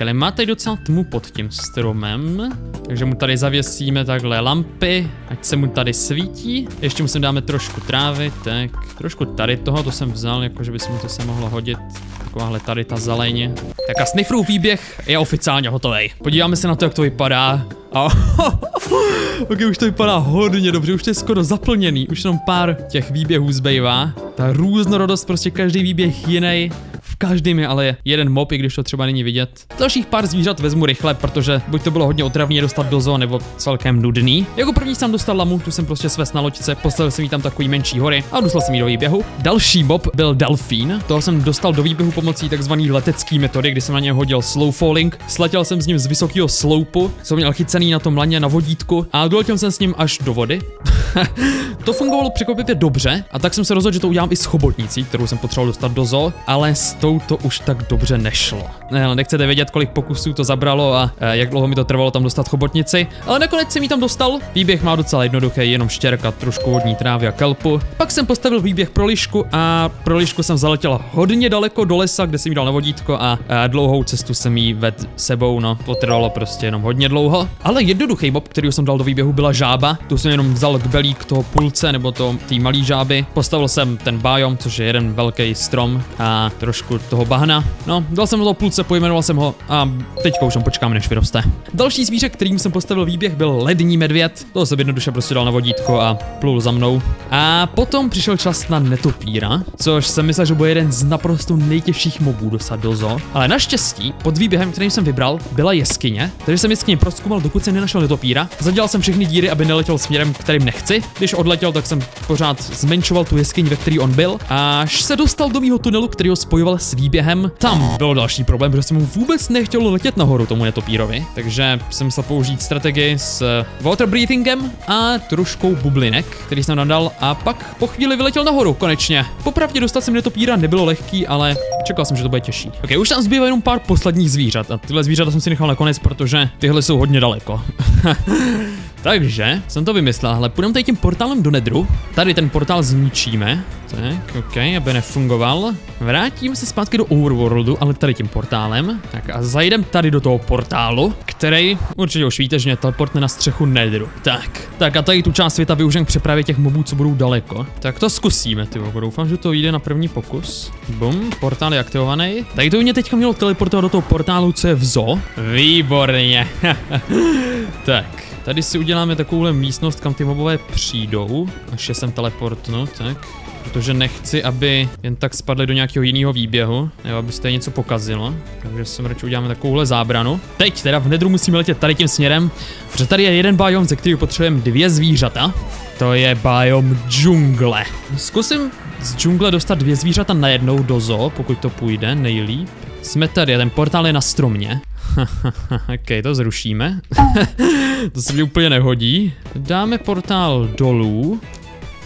Ale má tady docela tmu pod tím stromem, takže mu tady zavěsíme takhle lampy, ať se mu tady svítí. Ještě mu sem dáme trošku trávy, tak trošku tady toho, to jsem vzal, jakože by se mu to se mohlo hodit. Takováhle tady ta zeleně. Tak a snifferův výběh je oficiálně hotový. Podíváme se na to, jak to vypadá. Ok, už to vypadá hodně dobře, už to je skoro zaplněný, už jenom pár těch výběhů zbývá. Ta různorodost, prostě každý výběh jiný. V každém je ale jeden mob, i když to třeba není vidět. Dalších pár zvířat vezmu rychle, protože buď to bylo hodně otravné dostat do zoo, nebo celkem nudný. Jako první jsem dostal lamu, tu jsem prostě sves na loďce, postavil jsem jí tam takový menší hory a dostal jsem jí do výběhu. Další mob byl delfín, toho jsem dostal do výběhu pomocí takzvané letecké metody, kdy jsem na něj hodil slow falling. Sletěl jsem s ním z vysokého sloupu, jsem měl chycený na tom laně na vodítku a doletěl jsem s ním až do vody. To fungovalo překvapivě dobře, a tak jsem se rozhodl, že to udělám i s chobotnicí, kterou jsem potřeboval dostat do zoo, ale to už tak dobře nešlo. Ne, nechcete vědět, kolik pokusů to zabralo a jak dlouho mi to trvalo tam dostat chobotnici, ale nakonec jsem ji tam dostal. Výběh má docela jednoduchý, jenom štěrka, trošku vodní trávy a kelpu. Pak jsem postavil výběh pro lišku a pro lišku jsem zaletěla hodně daleko do lesa, kde jsem jí dal na vodítko a dlouhou cestu jsem jí ved sebou, no, to trvalo prostě jenom hodně dlouho. Ale jednoduchý mob, který jsem dal do výběhu, byla žába. Tu jsem jenom vzal k belík toho půlce nebo té malé žáby. Postavil jsem ten bájom, což je jeden velký strom a trošku toho bahna. No, dal jsem ho půlce, pojmenoval jsem ho a teďka už tam počkáme, než vyroste. Další zvíře, kterým jsem postavil výběh, byl lední medvěd. Toho jsem jednoduše prostě dal na vodítko a plul za mnou. A potom přišel čas na netopíra, což jsem myslel, že bude jeden z naprosto nejtěžších mobů dostat do zoo. Ale naštěstí pod výběhem, kterým jsem vybral, byla jeskyně, takže jsem jeskyně prozkoumal, dokud jsem nenašel netopíra. Zadělal jsem všechny díry, aby neletěl směrem, kterým nechci. Když odletěl, tak jsem pořád zmenšoval tu jeskyni, ve který on byl, až se dostal do mýho tunelu, který ho spojoval s výběhem. Tam byl další problém, protože se mu vůbec nechtělo letět nahoru tomu netopírovi, takže jsem musel použít strategii s water breathingem a troškou bublinek, který jsem nadal, a pak po chvíli vyletěl nahoru, konečně. Popravdě dostat sem netopíra nebylo lehký, ale čekal jsem, že to bude těžší. Ok, už tam zbývá jenom pár posledních zvířat a tyhle zvířata jsem si nechal nakonec, protože tyhle jsou hodně daleko. Takže jsem to vymyslel, ale půjdeme tady tím portálem do nedru. Tady ten portál zničíme. Tak, ok, aby nefungoval. Vrátím se zpátky do Overworldu, ale tady tím portálem. Tak a zajdem tady do toho portálu, který určitě už víte, že mě teleportne na střechu nedru. Tak a tady tu část světa využijem k přepravě těch mobů, co budou daleko. Tak to zkusíme, ty vogo. Doufám, že to jde na první pokus. Bum, portál je aktivovaný. Tady to mě teďka mělo teleportovat do toho portálu, co je v zoo. Výborně. Tak. Tady si uděláme takovouhle místnost, kam ty mobové přijdou, až je sem teleportnu, tak. Protože nechci, aby jen tak spadli do nějakého jiného výběhu, nebo aby se tady něco pokazilo. Takže sem radši uděláme takovouhle zábranu. Teď teda v nedru musíme letět tady tím směrem, protože tady je jeden biom, ze kterého potřebujeme dvě zvířata. To je biom džungle. Zkusím z džungle dostat dvě zvířata najednou do zoo, pokud to půjde, nejlíp. Jsme tady, ten portál je na stromě. Ok, to zrušíme. To se mi úplně nehodí. Dáme portál dolů.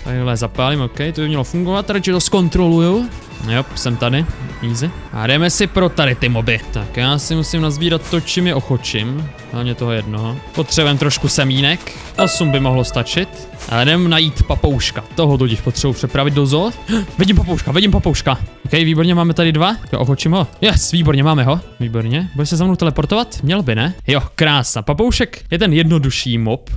Takhle zapálím, ok, to by mělo fungovat, radši to zkontroluju. Jo, jsem tady, easy. A jdeme si pro tady ty moby. Tak já si musím nazbírat to, čím je ochočím. Hlavně toho jednoho. Potřebujeme trošku semínek. 8 by mohlo stačit. A jdem najít papouška. Toho totiž potřebuji přepravit do zoo. Vidím papouška, vidím papouška. Ok, výborně, máme tady dva. Jo, ochočím ho. Yes, výborně, máme ho. Výborně. Bude se za mnou teleportovat? Měl by, ne? Jo, krása. Papoušek je ten jednodušší mob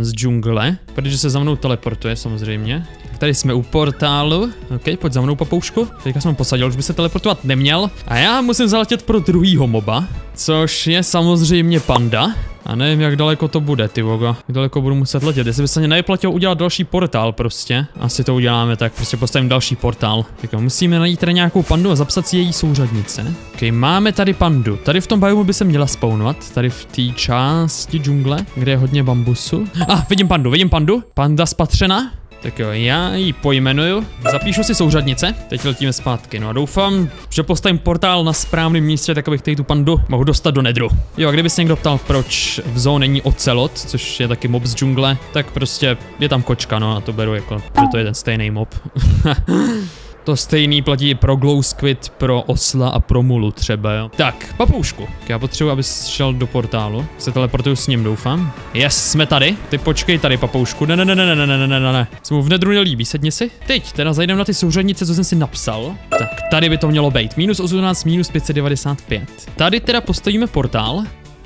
z džungle, protože se za mnou teleportuje samozřejmě. Tady jsme u portálu. Ok, pojď za mnou, papoušku. Teďka jsem ho posadil, už by se teleportovat neměl. A já musím zaletět pro druhýho moba, což je samozřejmě panda. A nevím, jak daleko to bude, ty vogo. Jak daleko budu muset letět, jestli by se mě nevyplatilo udělat další portál prostě. Asi to uděláme, tak prostě postavím další portál. Tak musíme najít tady nějakou pandu a zapsat si její souřadnice. Ok, máme tady pandu. Tady v tom biomu by se měla spawnovat. Tady v té části džungle, kde je hodně bambusu. Ah, vidím pandu, vidím pandu. Panda spatřena. Tak jo, já ji pojmenuju, zapíšu si souřadnice, teď letíme zpátky, no a doufám, že postavím portál na správném místě, tak abych tady tu pandu mohl dostat do nedru. Jo, a kdyby se někdo ptal, proč v zoo není ocelot, což je taky mob z džungle, tak prostě je tam kočka, no a to beru jako, že to je ten stejný mob. To stejný platí i pro glow squid, pro osla a pro mulu třeba, jo. Tak, papoušku. Já potřebuji, abys šel do portálu. Se teleportuju s ním, doufám. Yes, jsme tady. Ty počkej tady, papoušku. Ne, ne, ne, ne, ne, ne, ne, ne, ne. Se mu v nedru nelíbí, sedni si. Teď, teda zajdeme na ty souřadnice, co jsem si napsal. Tak, tady by to mělo být. Minus 18, minus 595. Tady teda postavíme portál.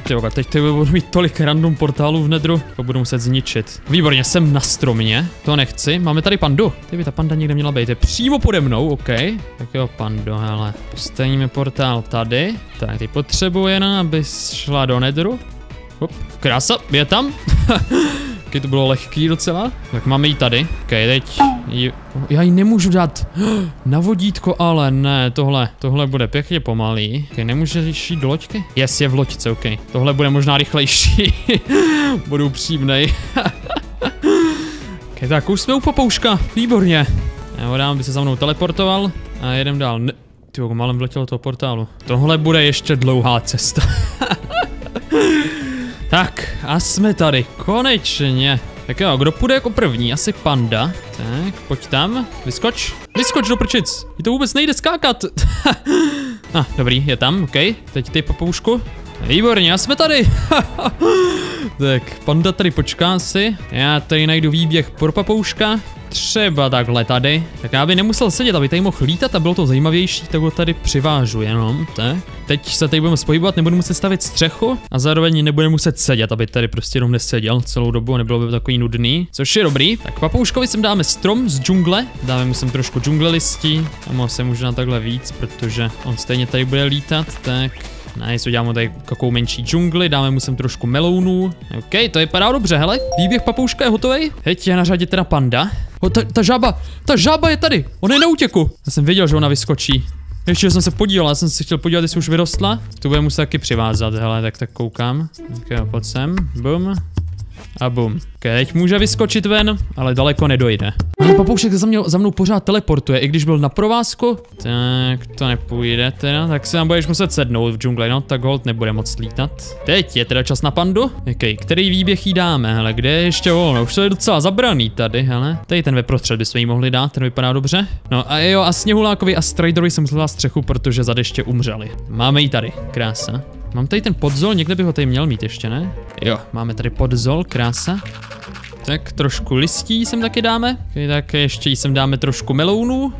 Tyjo, teď tady budu mít tolik random portálů v nedru, to budu muset zničit. Výborně, jsem na stromě, to nechci. Máme tady pandu. Tady by ta panda někde měla být, je přímo pode mnou, ok. Tak jo, pando, hele. Postavíme portál tady. Tak, ty potřebujeme, aby šla do nedru. Hop, krása, je tam. Taky to bylo lehký docela. Tak máme ji tady. Ok, teď ji... Já ji nemůžu dát na vodítko, ale ne, tohle bude pěkně pomalý. Ok, nemůžeš jít do loďky? Yes, je v loďce, ok. Tohle bude možná rychlejší. Budu upřímnej. Ok, tak už jsme u papouška, výborně. Já ho dám, aby se za mnou teleportoval. A jedem dál. Ne... Tyjo, málem vletělo toho portálu. Tohle bude ještě dlouhá cesta. Tak, a jsme tady, konečně. Tak jo, kdo půjde jako první? Asi panda. Tak, pojď tam, vyskoč. Vyskoč do prčic, mi to vůbec nejde skákat. Ah, dobrý, je tam, ok. Teď ty, papoušku. Výborně, a jsme tady. Tak, panda tady počká si. Já tady najdu výběh pro papouška. Třeba takhle tady. Tak já by nemusel sedět, aby tady mohl lítat a bylo to zajímavější, tak ho tady přivážu jenom, tak. Teď se tady budeme spojovat, nebudu muset stavit střechu a zároveň nebudu muset sedět, aby tady prostě jenom neseděl celou dobu a nebylo by takový nudný, což je dobrý. Tak papouškovi sem dáme strom z džungle, dáme mu sem trošku džungle listí, tam ho se možná takhle víc, protože on stejně tady bude lítat, tak. Nice, uděláme tady takovou menší džungli, dáme mu sem trošku melounů. Ok, to vypadá dobře, hele. Výběh papouška je hotový. Teď je na řadě teda panda. O, ta žába je tady, ona je na útěku. Já jsem věděl, že ona vyskočí. Ještě jsem se podíval, já jsem se chtěl podívat, jestli už vyrostla. Tu budeme muset taky přivázat, hele, tak koukám. Ok, pojď sem, bum. A bum. Teď může vyskočit ven, ale daleko nedojde. Ale papoušek se za mnou pořád teleportuje, i když byl na provázku. Tak to nepůjde teda, tak se nám budeš muset sednout v džungli, no, tak hold nebude moc lítat. Teď je teda čas na pandu. Okay, který výběh jí dáme, hele, kde je ještě volno? Už to je docela zabraný tady, hele. Tady ten veprostřed bychom jí mohli dát, ten vypadá dobře. No a jo, a Sněhulákovi a Striderovi jsem musel dát střechu, protože za deště umřeli. Máme ji tady, krása. Mám tady ten podzol, někde bych ho tady měl mít ještě, ne? Jo, máme tady podzol, krása. Tak trošku listí sem taky dáme. Okay, tak ještě jí sem dáme trošku melounů.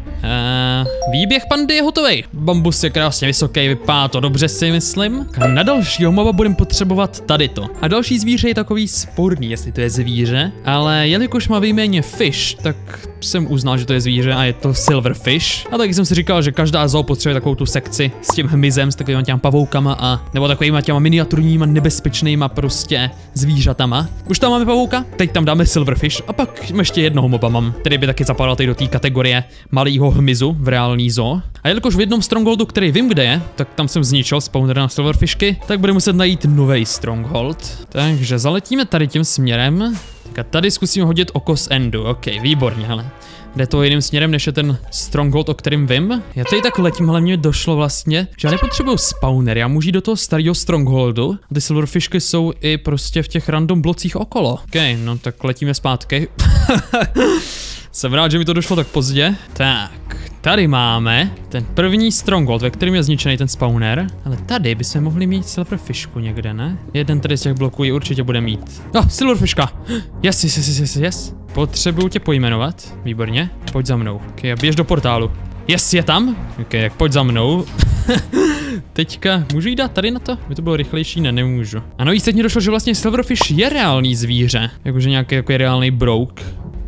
Výběh pandy je hotový. Bambus je krásně vysoký, vypadá to dobře, si myslím. A na dalšího moba budeme potřebovat tady to. A další zvíře je takový sporný, jestli to je zvíře. Ale jelikož má vyjméně fish, tak jsem uznal, že to je zvíře a je to silverfish. A taky jsem si říkal, že každá zoo potřebuje takovou tu sekci s tím hmyzem, s takovými těma pavoukama a nebo takovýma těma miniaturníma nebezpečnýma prostě zvířatama. Už tam máme pavouka, teď tam dáme silverfish a pak ještě jednoho moba mám, který by taky zapadal tady do té kategorie malého hmyzu v reální zoo. A jelikož v jednom strongholdu, který vím, kde je, tak tam jsem zničil spawner na silverfishky, tak budeme muset najít nový stronghold. Takže zaletíme tady tím směrem. A tady zkusím hodit oko z endu, ok, výborně, hele. Jde to jiným směrem, než je ten stronghold, o kterém vím. Já tady tak letím, ale mě došlo vlastně, že já nepotřebuju spawner, já můžu jít do toho starého strongholdu. Ty silverfishky jsou i prostě v těch random blocích okolo. Ok, no tak letíme zpátky. Jsem rád, že mi to došlo tak pozdě. Tak, tady máme ten první stronghold, ve kterém je zničený ten spawner. Ale tady bychom mohli mít silverfishku někde, ne? Jeden tady z těch bloků ji určitě bude mít. No, silverfishka! Yes. Potřebuju tě pojmenovat. Výborně. Pojď za mnou. Ok, běž do portálu. Yes, je tam. Ok, tak pojď za mnou. Teďka, můžu jít dát tady na to? By to bylo rychlejší, ne, nemůžu. A navíc teď mi došlo, že vlastně silverfish je reálný zvíře. Jakože nějaký jako je reálný brouk.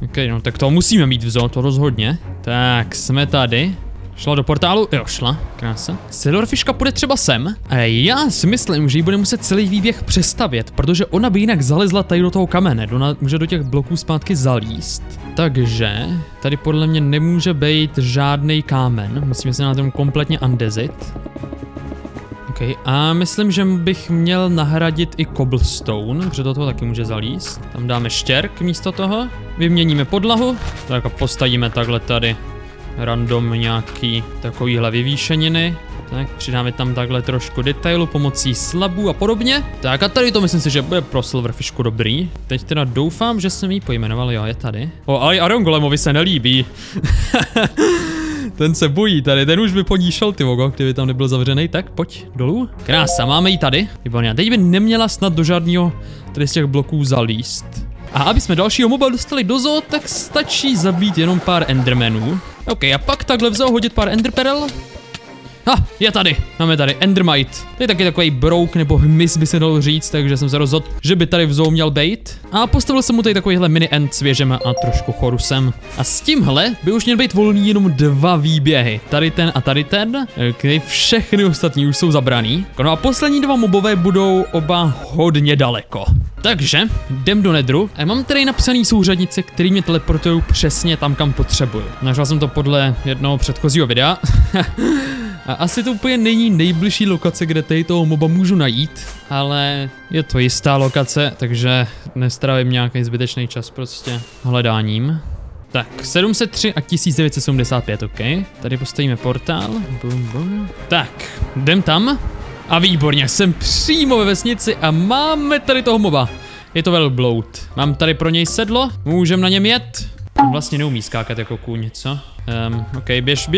Ok, no tak to musíme mít vzo, to rozhodně. Tak, jsme tady. Šla do portálu? Jo, šla. Krása. Silverfishka půjde třeba sem. A já si myslím, že jí bude muset celý výběh přestavět, protože ona by jinak zalezla tady do toho kamene. Může do těch bloků zpátky zalíst. Takže tady podle mě nemůže být žádný kámen. Musíme se na tom kompletně andezit. Okay, a myslím, že bych měl nahradit i cobblestone, protože do toho taky může zalíst. Tam dáme štěrk místo toho. Vyměníme podlahu. Tak a postavíme takhle tady random nějaký takovýhle vyvýšeniny. Tak přidáme tam takhle trošku detailu pomocí slabů a podobně. Tak a tady to myslím si, že bude pro silverfishku dobrý. Teď teda doufám, že jsem jí pojmenoval, jo, je tady. O, ale Arongolemovi se nelíbí. Ten se bojí tady, ten už by po ní šel, ty vogo, kdyby tam nebyl zavřený, tak pojď dolů. Krása, máme ji tady. Výborně, teď by neměla snad do žádného tady z těch bloků zalíst. A aby jsme dalšího moba dostali do zoo, tak stačí zabít jenom pár endermanů. Ok, a pak takhle v zoo hodit pár enderperel. Ha, je tady, máme tady endermite. To je taky takový brouk nebo hmyz by se dalo říct, takže jsem se rozhodl, že by tady v zoo měl bejt. A postavil jsem mu tady takovýhle mini end s věžema a trošku chorusem. A s tímhle by už měl být volný jenom dva výběhy. Tady ten, kde všechny ostatní už jsou zabraný. No a poslední dva mobové budou oba hodně daleko. Takže jdem do nedru a mám tady napsaný souřadnice, který mě teleportují přesně tam, kam potřebuju. Našel jsem to podle jednoho předchozího videa. A asi to úplně není nejbližší lokace, kde tady toho moba můžu najít, ale je to jistá lokace, takže nestrávím nějaký zbytečný čas prostě hledáním. Tak, 703 a 1975, ok. Tady postavíme portál. Bum, bum. Tak, jdem tam. A výborně, jsem přímo ve vesnici a máme tady toho moba. Je to velbloud. Mám tady pro něj sedlo, můžem na něm jet. On vlastně neumí skákat jako kůň, co? Ok, běž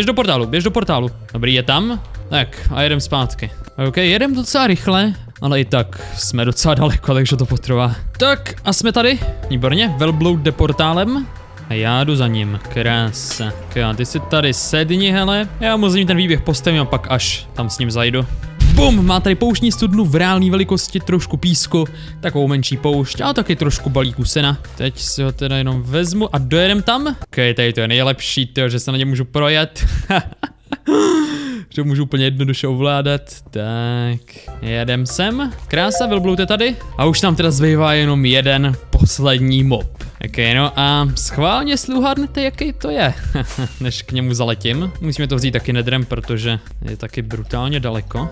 do portálu, Dobrý, je tam? Tak, a jedem zpátky. Ok, jedem docela rychle, ale i tak jsme docela daleko, takže to potrvá. Tak, a jsme tady. Výborně, velbloud jde portálem. A já jdu za ním, krása. Ok, ty si tady sedni, hele. Já mu ten výběh postavím a pak až tam s ním zajdu. Bum, má tady pouštní studnu v reálné velikosti, trošku písku, takovou menší poušť a taky trošku balíku sena. Teď si ho teda jenom vezmu a dojedem tam. Ok, tady to je nejlepší, tyjo, že se na ně můžu projet. Že můžu úplně jednoduše ovládat. Tak, jedem sem. Krása, velbloud je tady. A už tam teda zbývá jenom jeden poslední mob. Ok, no a schválně si uhádnete, jaký to je, než k němu zaletím. Musíme to vzít taky nedrem, protože je taky brutálně daleko.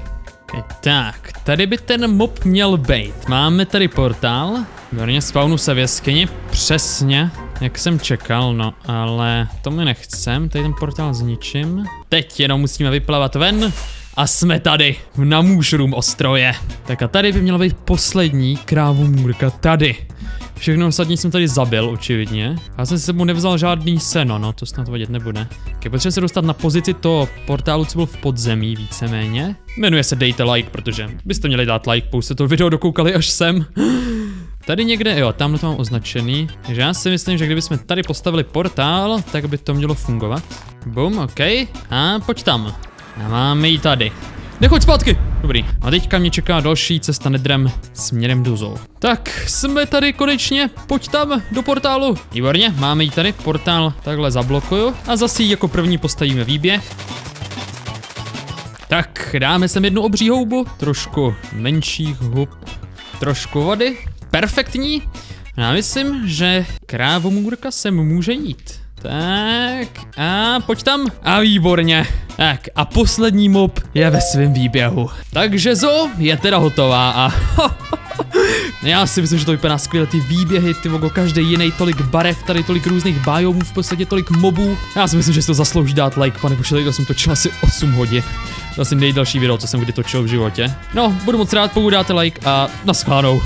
Tak, tady by ten mob měl být. Máme tady portál. Výborně, spawnu se v jeskyni. Přesně, jak jsem čekal, no, ale to mi nechcem. Tady ten portál zničím. Teď jenom musíme vyplavat ven. A jsme tady, na Mushroom ostrově. Tak a tady by měla být poslední krávomůrka tady. Všechno ostatní jsem tady zabil, očividně. Já jsem si sebou nevzal žádný seno, no, to snad vadit nebude. Okay, potřebuji se dostat na pozici toho portálu, co byl v podzemí, víceméně. Jmenuje se Dejte like, protože byste měli dát like, pouze to video dokoukali až sem. Tady někde, jo, tamhle to mám označený. Takže já si myslím, že kdybychom tady postavili portál, tak by to mělo fungovat. Bum, ok. A pojď tam. A máme ji tady. Nechoď zpátky! Dobrý. A teďka mě čeká další cesta nedrem směrem do zoo. Tak, jsme tady konečně, pojď tam do portálu. Výborně, máme ji tady, portál takhle zablokuju a zase ji jako první postavíme výběh. Tak, dáme sem jednu obří houbu, trošku menších hub, trošku vody. Perfektní. Já myslím, že krávomůrka sem může jít. Tak, a pojď tam. A výborně. Tak, a poslední mob je ve svém výběhu. Takže zoo je teda hotová a já si myslím, že to vypadá skvěle, ty výběhy, ty vogo, každý jiný, tolik barev, tady tolik různých bajovů, v podstatě tolik mobů. Já si myslím, že si to zaslouží dát like, pane bože, to jsem točil asi 8 hodin. To asi nejdelší video, co jsem kdy točil v životě. No, budu moc rád, pokud dáte like a naschledanou.